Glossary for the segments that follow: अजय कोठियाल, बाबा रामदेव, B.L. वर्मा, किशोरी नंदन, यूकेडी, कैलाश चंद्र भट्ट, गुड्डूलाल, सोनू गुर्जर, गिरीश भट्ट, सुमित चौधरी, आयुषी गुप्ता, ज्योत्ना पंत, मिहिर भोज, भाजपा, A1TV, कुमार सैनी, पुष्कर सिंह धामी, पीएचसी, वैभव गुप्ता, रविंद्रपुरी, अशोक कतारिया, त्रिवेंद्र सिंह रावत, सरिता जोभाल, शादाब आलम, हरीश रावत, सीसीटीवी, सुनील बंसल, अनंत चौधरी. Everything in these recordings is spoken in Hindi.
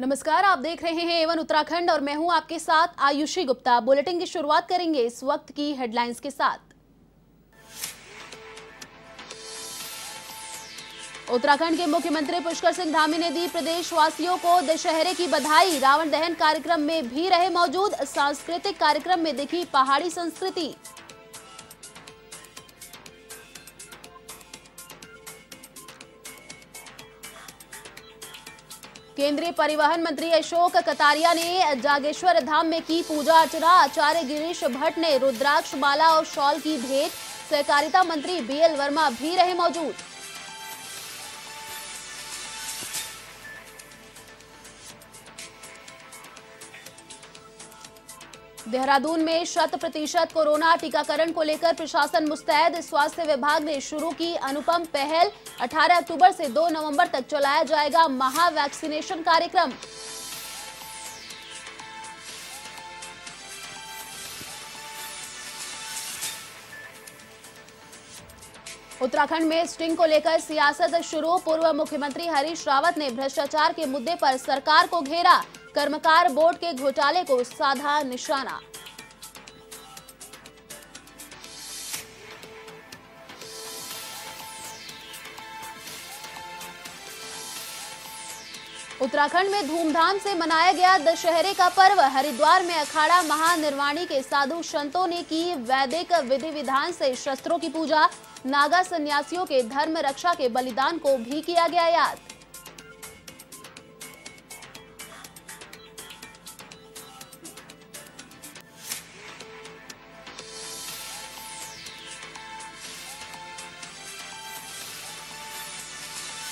नमस्कार, आप देख रहे हैं A1 उत्तराखंड और मैं हूं आपके साथ आयुषी गुप्ता। बुलेटिन की शुरुआत करेंगे इस वक्त की हेडलाइंस के साथ। उत्तराखंड के मुख्यमंत्री पुष्कर सिंह धामी ने दी प्रदेशवासियों को दशहरे की बधाई। रावण दहन कार्यक्रम में भी रहे मौजूद, सांस्कृतिक कार्यक्रम में दिखी पहाड़ी संस्कृति। केंद्रीय परिवहन मंत्री अशोक कतारिया ने जागेश्वर धाम में की पूजा अर्चना। आचार्य गिरीश भट्ट ने रुद्राक्ष माला और शॉल की भेंट। सहकारिता मंत्री B.L. वर्मा भी रहे मौजूद। देहरादून में 100% कोरोना टीकाकरण को लेकर प्रशासन मुस्तैद। स्वास्थ्य विभाग ने शुरू की अनुपम पहल। 18 अक्टूबर से 2 नवंबर तक चलाया जाएगा महा वैक्सीनेशन कार्यक्रम। उत्तराखंड में स्टिंग को लेकर सियासत शुरू। पूर्व मुख्यमंत्री हरीश रावत ने भ्रष्टाचार के मुद्दे पर सरकार को घेरा। कर्मकार बोर्ड के घोटाले को साधा निशाना। उत्तराखंड में धूमधाम से मनाया गया दशहरे का पर्व। हरिद्वार में अखाड़ा महानिर्वाणी के साधु संतों ने की वैदिक विधि विधान से शस्त्रों की पूजा। नागा सन्यासियों के धर्म रक्षा के बलिदान को भी किया गया याद।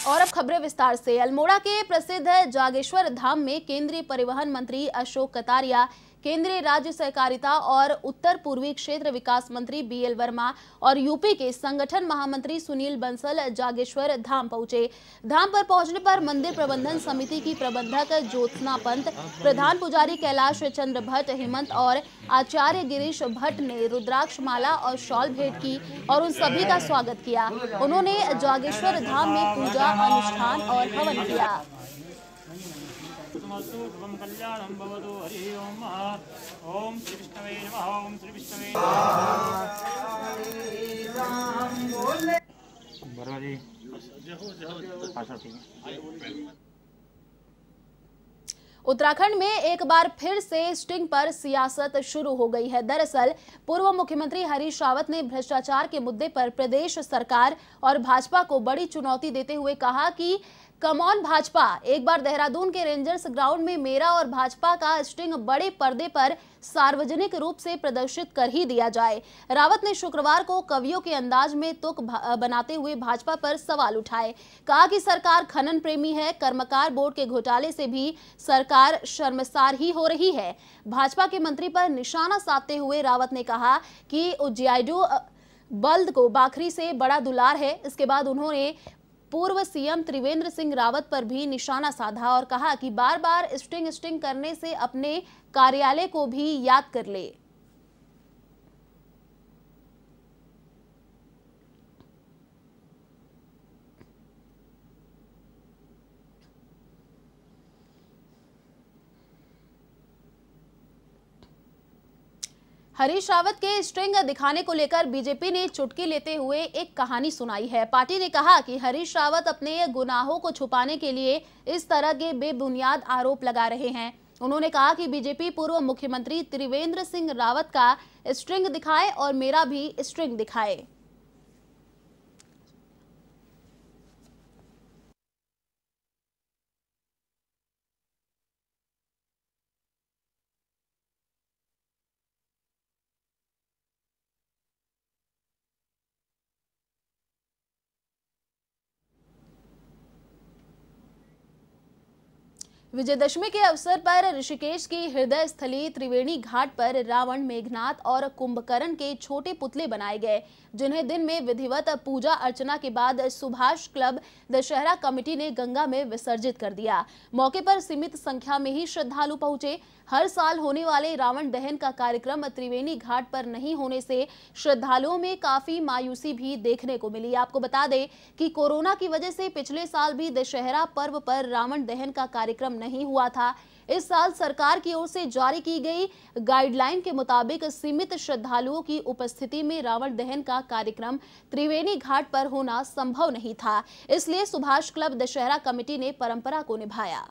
और अब खबरें विस्तार से। अल्मोड़ा के प्रसिद्ध जागेश्वर धाम में केंद्रीय परिवहन मंत्री अशोक कतारिया, केंद्रीय राज्य सहकारिता और उत्तर पूर्वी क्षेत्र विकास मंत्री B.L. वर्मा और यूपी के संगठन महामंत्री सुनील बंसल जागेश्वर धाम पहुंचे। धाम पर पहुंचने पर मंदिर प्रबंधन समिति की प्रबंधक ज्योत्ना पंत, प्रधान पुजारी कैलाश चंद्र भट्ट, हेमंत और आचार्य गिरीश भट्ट ने रुद्राक्ष माला और शॉल भेंट की और उन सभी का स्वागत किया। उन्होंने जागेश्वर धाम में पूजा, अनुष्ठान और हवन किया। उत्तराखंड में एक बार फिर से स्टिंग पर सियासत शुरू हो गई है। दरअसल पूर्व मुख्यमंत्री हरीश रावत ने भ्रष्टाचार के मुद्दे पर प्रदेश सरकार और भाजपा को बड़ी चुनौती देते हुए कहा कि कम ऑन भाजपा। एक बार देहरादून के रेंजर्स ग्राउंड में मेरा और भाजपा का स्टिंग बड़े पर्दे पर सार्वजनिक रूप से प्रदर्शित कर ही दिया जाए। रावत ने शुक्रवार को कवियों के अंदाज में तुक बनाते हुए भाजपा पर सवाल उठाए। कहा कि सरकार खनन प्रेमी है, कर्मकार बोर्ड के घोटाले से भी सरकार शर्मसार ही हो रही है। भाजपा के मंत्री पर निशाना साधते हुए रावत ने कहा कि उज्जैडू बल्द को बाखरी से बड़ा दुलार है। इसके बाद उन्होंने पूर्व सीएम त्रिवेंद्र सिंह रावत पर भी निशाना साधा और कहा कि बार बार स्टिंग करने से अपने कार्यालय को भी याद कर ले। हरीश रावत के स्ट्रिंग दिखाने को लेकर बीजेपी ने चुटकी लेते हुए एक कहानी सुनाई है। पार्टी ने कहा कि हरीश रावत अपने गुनाहों को छुपाने के लिए इस तरह के बेबुनियाद आरोप लगा रहे हैं। उन्होंने कहा कि बीजेपी पूर्व मुख्यमंत्री त्रिवेंद्र सिंह रावत का स्ट्रिंग दिखाए और मेरा भी स्ट्रिंग दिखाए। विजयदशमी के अवसर पर ऋषिकेश की हृदय स्थली त्रिवेणी घाट पर रावण, मेघनाथ और कुंभकर्ण के छोटे पुतले बनाए गए, जिन्हें दिन में विधिवत पूजा अर्चना के बाद सुभाष क्लब दशहरा कमेटी ने गंगा में विसर्जित कर दिया। मौके पर सीमित संख्या में ही श्रद्धालु पहुंचे। हर साल होने वाले रावण दहन का कार्यक्रम त्रिवेणी घाट पर नहीं होने से श्रद्धालुओं में काफी मायूसी भी देखने को मिली। आपको बता दें कि कोरोना की वजह से पिछले साल भी दशहरा पर्व पर रावण दहन का कार्यक्रम नहीं हुआ था। इस साल सरकार की ओर से जारी की गई गाइडलाइन के मुताबिक सीमित श्रद्धालुओं की उपस्थिति में रावण दहन का कार्यक्रम त्रिवेणी घाट पर होना संभव नहीं था, इसलिए सुभाष क्लब दशहरा कमेटी ने परंपरा को निभाया।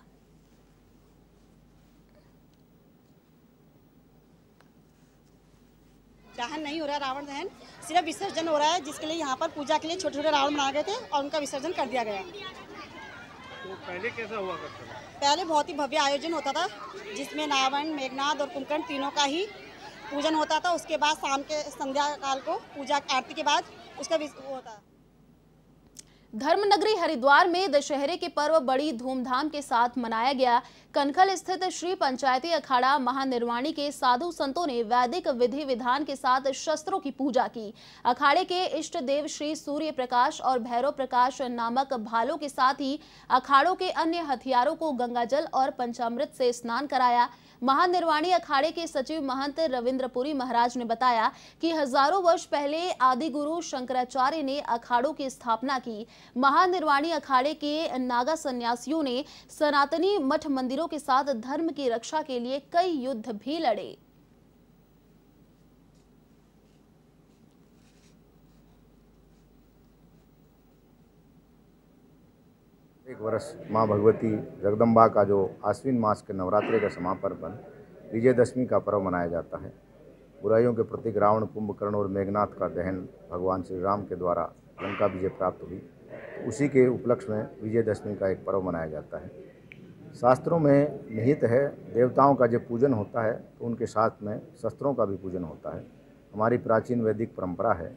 दहन नहीं हो रहा रावण दहन, सिर्फ विसर्जन हो रहा है, जिसके लिए यहाँ पर पूजा के लिए छोटे छोटे रावण बना गए थे और उनका विसर्जन कर दिया गया। तो पहले कैसा हुआ करता था? पहले बहुत ही भव्य आयोजन होता था, जिसमें रावण, मेघनाद और कुंभकर्ण तीनों का ही पूजन होता था। उसके बाद शाम के संध्या काल को पूजा आरती के बाद उसका होता। धर्मनगरी हरिद्वार में दशहरे के पर्व बड़ी धूमधाम के साथ मनाया गया। कनखल स्थित श्री पंचायती अखाड़ा महानिर्वाणी के साधु संतों ने वैदिक विधि विधान के साथ शस्त्रों की पूजा की। अखाड़े के इष्ट देव श्री सूर्य प्रकाश और भैरव प्रकाश नामक भालों के साथ ही अखाड़ों के अन्य हथियारों को गंगाजल और पंचामृत से स्नान कराया। महानिर्वाणी अखाड़े के सचिव महंत रविंद्रपुरी महाराज ने बताया कि हजारों वर्ष पहले आदि गुरु शंकराचार्य ने अखाड़ों की स्थापना की। महानिर्वाणी अखाड़े के नागा सन्यासियों ने सनातनी मठ मंदिरों के साथ धर्म की रक्षा के लिए कई युद्ध भी लड़े। एक वर्ष माँ भगवती जगदम्बा का जो आश्विन मास के नवरात्रे का समापन पर विजयदशमी का पर्व मनाया जाता है। बुराइयों के प्रतीक रावण, कुंभकर्ण और मेघनाथ का दहन भगवान श्री राम के द्वारा लंका विजय प्राप्त हुई, उसी के उपलक्ष्य में विजयदशमी का एक पर्व मनाया जाता है। शास्त्रों में निहित है देवताओं का जब पूजन होता है तो उनके साथ में शस्त्रों का भी पूजन होता है। हमारी प्राचीन वैदिक परंपरा है।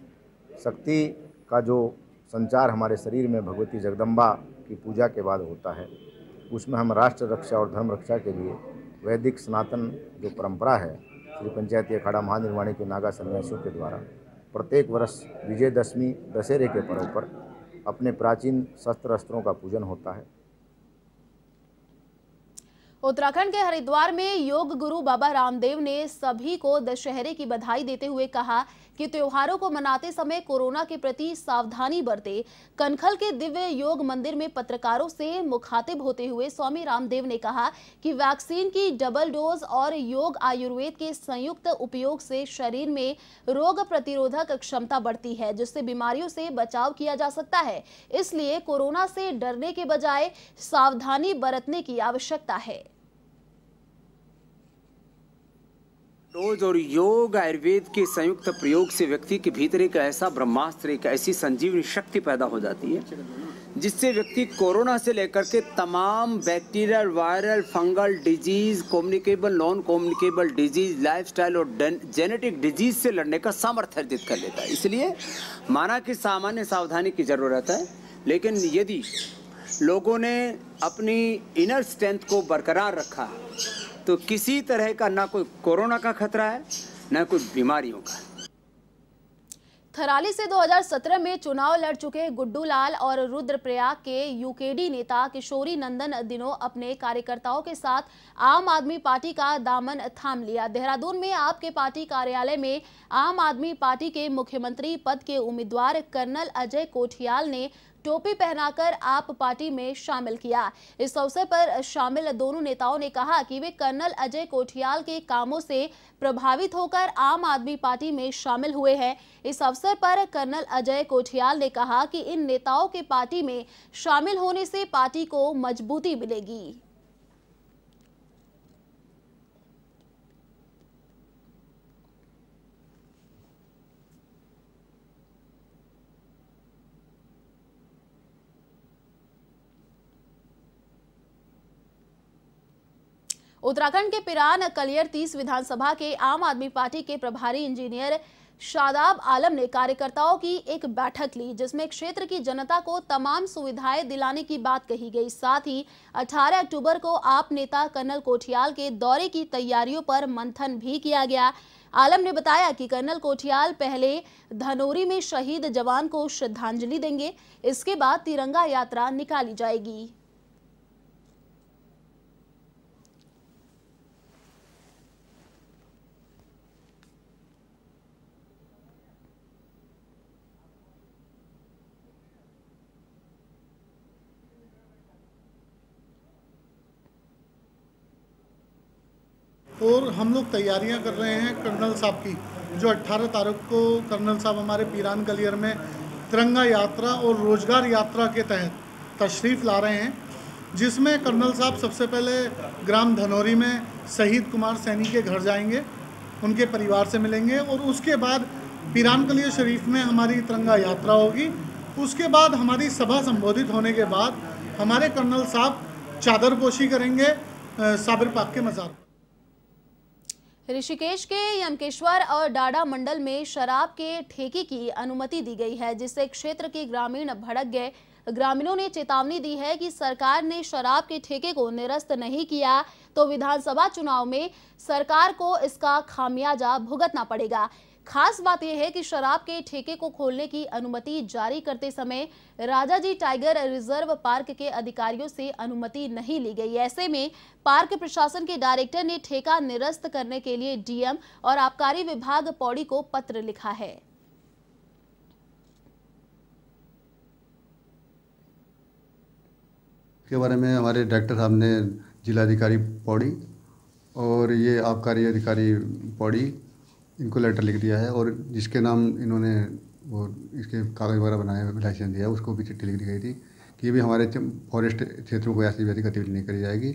शक्ति का जो संचार हमारे शरीर में भगवती जगदम्बा की पूजा के बाद होता है, उसमें हम राष्ट्र रक्षा और धर्म रक्षा के लिए वैदिक सनातन जो परंपरा है श्री पंचायती अखाड़ा महानिर्वाणी के नागा सन्यासियों के द्वारा प्रत्येक वर्ष विजयदशमी दशहरे के पर्व पर अपने प्राचीन शस्त्र अस्त्रों का पूजन होता है। उत्तराखंड के हरिद्वार में योग गुरु बाबा रामदेव ने सभी को दशहरे की बधाई देते हुए कहा कि त्योहारों को मनाते समय कोरोना के प्रति सावधानी बरते। कनखल के दिव्य योग मंदिर में पत्रकारों से मुखातिब होते हुए स्वामी रामदेव ने कहा कि वैक्सीन की डबल डोज और योग आयुर्वेद के संयुक्त उपयोग से शरीर में रोग प्रतिरोधक क्षमता बढ़ती है, जिससे बीमारियों से बचाव किया जा सकता है। इसलिए कोरोना से डरने के बजाय सावधानी बरतने की आवश्यकता है। रोज और योग आयुर्वेद के संयुक्त प्रयोग से व्यक्ति के भीतर एक ऐसा ब्रह्मास्त्र, एक ऐसी संजीवनी शक्ति पैदा हो जाती है जिससे व्यक्ति कोरोना से लेकर के तमाम bacterial, viral, fungal disease, communicable, non communicable disease, lifestyle और जेनेटिक डिजीज से लड़ने का सामर्थ्य अर्जित कर लेता है। इसलिए माना कि सामान्य सावधानी की जरूरत है, लेकिन यदि लोगों ने अपनी इनर स्ट्रेंथ को बरकरार रखा तो किसी तरह का ना कोई कोरोना का खतरा है ना कोई बीमारियों का। थराली से 2017 में चुनाव लड़ चुके गुड्डूलाल और रुद्रप्रयाग के यूकेडी नेता किशोरी नंदन दिनों अपने कार्यकर्ताओं के साथ आम आदमी पार्टी का दामन थाम लिया। देहरादून में आपके पार्टी कार्यालय में आम आदमी पार्टी के मुख्यमंत्री पद के उम्मीदवार कर्नल अजय कोठियाल ने टोपी पहनाकर आप पार्टी में शामिल किया। इस अवसर पर शामिल दोनों नेताओं ने कहा कि वे कर्नल अजय कोठियाल के कामों से प्रभावित होकर आम आदमी पार्टी में शामिल हुए हैं। इस अवसर पर कर्नल अजय कोठियाल ने कहा कि इन नेताओं के पार्टी में शामिल होने से पार्टी को मजबूती मिलेगी। उत्तराखंड के पिरान कलियर 30 विधानसभा के आम आदमी पार्टी के प्रभारी इंजीनियर शादाब आलम ने कार्यकर्ताओं की एक बैठक ली, जिसमें क्षेत्र की जनता को तमाम सुविधाएं दिलाने की बात कही गई। साथ ही 18 अक्टूबर को आप नेता कर्नल कोठियाल के दौरे की तैयारियों पर मंथन भी किया गया। आलम ने बताया कि कर्नल कोठियाल पहले धनोरी में शहीद जवान को श्रद्धांजलि देंगे, इसके बाद तिरंगा यात्रा निकाली जाएगी। और हम लोग तैयारियां कर रहे हैं कर्नल साहब की, जो 18 तारीख को कर्नल साहब हमारे पीरान गलियर में तिरंगा यात्रा और रोजगार यात्रा के तहत तशरीफ़ ला रहे हैं, जिसमें कर्नल साहब सबसे पहले ग्राम धनौरी में शहीद कुमार सैनी के घर जाएंगे, उनके परिवार से मिलेंगे और उसके बाद पीरान गलियर शरीफ में हमारी तिरंगा यात्रा होगी। उसके बाद हमारी सभा संबोधित होने के बाद हमारे कर्नल साहब चादरपोशी करेंगे साबिर पाक के मज़ार। ऋषिकेश के यमकेश्वर और डाडा मंडल में शराब के ठेके की अनुमति दी गई है, जिससे क्षेत्र के ग्रामीण भड़क गए। ग्रामीणों ने चेतावनी दी है कि सरकार ने शराब के ठेके को निरस्त नहीं किया तो विधानसभा चुनाव में सरकार को इसका खामियाजा भुगतना पड़ेगा। खास बात यह है कि शराब के ठेके को खोलने की अनुमति जारी करते समय राजाजी टाइगर रिजर्व पार्क के अधिकारियों से अनुमति नहीं ली गई। ऐसे में पार्क प्रशासन के डायरेक्टर ने ठेका निरस्त करने के लिए डीएम और आबकारी विभाग पौड़ी को पत्र लिखा है। के बारे में हमारे डायरेक्टर साहब ने जिलाधिकारी पौड़ी और ये आबकारी अधिकारी पौड़ी इनको लेटर लिख दिया है, और जिसके नाम इन्होंने वो इसके कागज़ वगैरह बनाए लाइसेंस दिया उसको भी चिट्ठी लिख दी गई थी कि भी हमारे फॉरेस्ट क्षेत्रों को ऐसी वैसी गतिविधि नहीं करी जाएगी।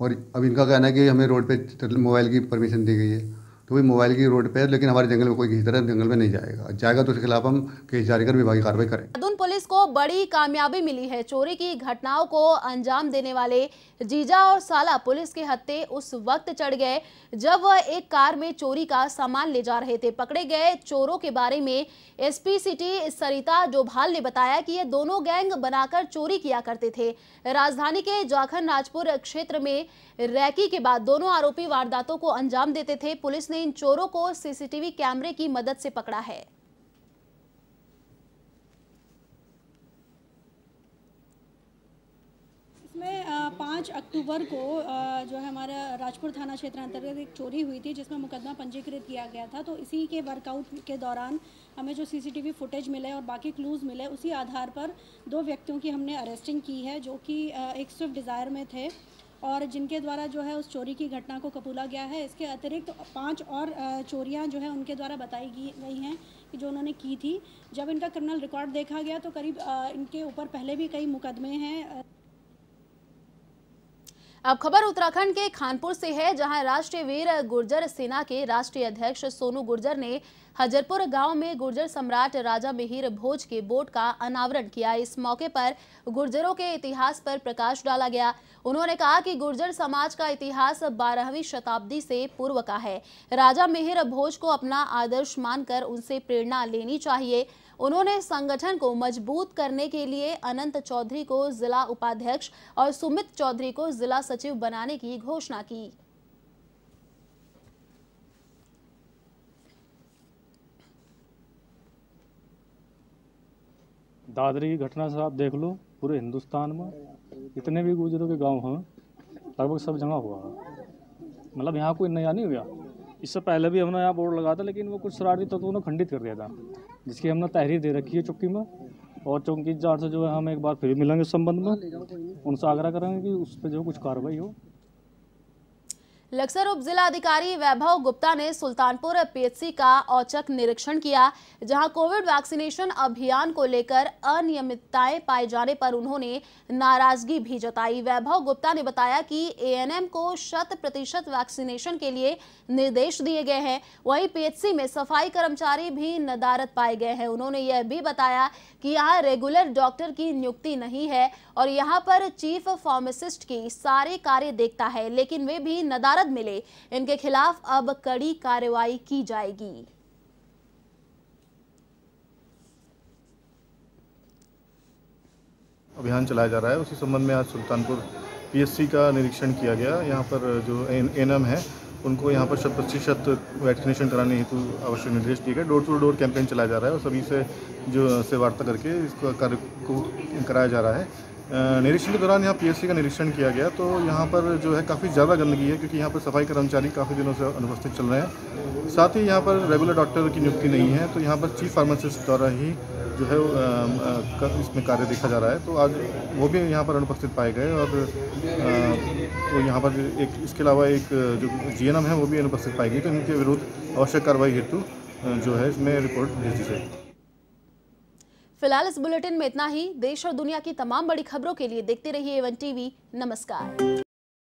और अब इनका कहना है कि हमें रोड पे मोबाइल की परमिशन दी गई है तो वही मोबाइल की रोड पे है, लेकिन हमारे जंगल में कोई किसी तरह जंगल में नहीं जाएगा, जाएगा तो उसके खिलाफ हम केस जारी कर विभागीय कार्रवाई करें। देहरादून पुलिस को बड़ी कामयाबी मिली है। चोरी की घटनाओं को अंजाम देने वाले जीजा और साला पुलिस के हत्थे उस वक्त चढ़ गए जब वह एक कार में चोरी का सामान ले जा रहे थे। पकड़े गए चोरों के बारे में एसपी सिटी सरिता जोभाल ने बताया कि ये दोनों गैंग बनाकर चोरी किया करते थे। राजधानी के जाखन राजपुर क्षेत्र में रैकी के बाद दोनों आरोपी वारदातों को अंजाम देते थे। पुलिस इन चोरों को सीसीटीवी कैमरे की मदद से पकड़ा है। इसमें 5 अक्टूबर को जो है हमारा राजपुर थाना क्षेत्र अंतर्गत एक चोरी हुई थी जिसमें मुकदमा पंजीकृत किया गया था। तो इसी के वर्कआउट के दौरान हमें जो सीसीटीवी फुटेज मिले और बाकी क्लूज़ मिले उसी आधार पर 2 व्यक्तियों की हमने अरेस्टिंग की है, जो कि एक स्विफ्ट डिज़ायर में थे और जिनके द्वारा जो है उस चोरी की घटना को कबूला गया है। इसके अतिरिक्त 5 और चोरियां जो है उनके द्वारा बताई गई हैं कि जो उन्होंने की थी। जब इनका क्रिमिनल रिकॉर्ड देखा गया तो करीब इनके ऊपर पहले भी कई मुकदमे हैं। अब खबर उत्तराखंड के खानपुर से है, जहां राष्ट्रीय वीर गुर्जर सेना के राष्ट्रीय अध्यक्ष सोनू गुर्जर ने हजरपुर गांव में गुर्जर सम्राट राजा मिहिर भोज के बोर्ड का अनावरण किया। इस मौके पर गुर्जरों के इतिहास पर प्रकाश डाला गया। उन्होंने कहा कि गुर्जर समाज का इतिहास 12वीं शताब्दी से पूर्व का है। राजा मिहिर भोज को अपना आदर्श मानकर उनसे प्रेरणा लेनी चाहिए। उन्होंने संगठन को मजबूत करने के लिए अनंत चौधरी को जिला उपाध्यक्ष और सुमित चौधरी को जिला सचिव बनाने की घोषणा की। दादरी की घटना से आप देख लो, पूरे हिंदुस्तान में जितने भी गुर्जरों के गांव हैं लगभग सब जगह हुआ है। मतलब यहाँ कोई नया नहीं हुआ। इससे पहले भी हमने यहाँ बोर्ड लगा था, लेकिन वो कुछ शरारती तत्वों ने खंडित कर दिया था, जिसकी हमने तहरीर दे रखी है चौकी में। और चौकीदार से जो है हम एक बार फिर मिलेंगे उस संबंध में, उनसे आग्रह करेंगे कि उस पर जो कुछ कार्रवाई हो। लक्सर उप जिला अधिकारी वैभव गुप्ता ने सुल्तानपुर पीएचसी का औचक निरीक्षण किया, जहां कोविड वैक्सीनेशन अभियान को लेकर अनियमितताएं पाए जाने पर उन्होंने नाराजगी भी जताई। वैभव गुप्ता ने बताया कि एएनएम को 100% वैक्सीनेशन के लिए निर्देश दिए गए हैं, वहीं पीएचसी में सफाई कर्मचारी भी नदारत पाए गए हैं। उन्होंने यह भी बताया कि यहाँ रेगुलर डॉक्टर की नियुक्ति नहीं है और यहाँ पर चीफ फार्मासिस्ट की सारे कार्य देखता है, लेकिन वे भी नदारत मिले। इनके खिलाफ अब कड़ी कार्रवाई की जाएगी। अभियान चलाया जा रहा है, उसी संबंध में आज सुल्तानपुर पीएससी का निरीक्षण किया गया। यहाँ पर जो एनएम है उनको यहाँ पर 100% वैक्सीनेशन कराने हेतु आवश्यक निर्देश दिए गए। डोर टू डोर कैंपेन चलाया जा रहा है और सभी से जो से वार्ता करके इसका कार्य को कराया जा रहा है। निरीक्षण के दौरान यहाँ पीएससी का निरीक्षण किया गया तो यहाँ पर जो है काफ़ी ज़्यादा गंदगी है, क्योंकि यहाँ पर सफाई कर्मचारी काफ़ी दिनों से अनुपस्थित चल रहे हैं। साथ ही यहाँ पर रेगुलर डॉक्टर की नियुक्ति नहीं है, तो यहाँ पर चीफ फार्मासिस्ट द्वारा ही जो है इसमें कार्य देखा जा रहा है। तो आज वो भी यहाँ पर अनुपस्थित पाए गए और तो यहाँ पर एक इसके अलावा एक जो जीएनएम है वो भी अनुपस्थित पाई गई, तो इनके विरुद्ध आवश्यक कार्रवाई हेतु जो है इसमें रिपोर्ट भेज दी जाएगी। फिलहाल इस बुलेटिन में इतना ही। देश और दुनिया की तमाम बड़ी खबरों के लिए देखते रहिए A1TV। नमस्कार।